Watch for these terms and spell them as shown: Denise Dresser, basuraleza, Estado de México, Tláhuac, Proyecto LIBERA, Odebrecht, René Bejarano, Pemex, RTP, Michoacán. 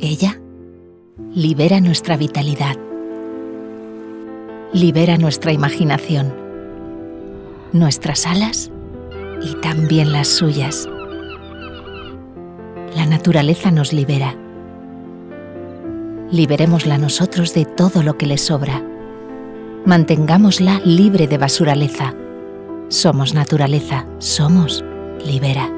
Ella libera nuestra vitalidad, libera nuestra imaginación, nuestras alas y también las suyas. La naturaleza nos libera. Liberémosla nosotros de todo lo que le sobra. Mantengámosla libre de basuraleza. Somos naturaleza, somos libera.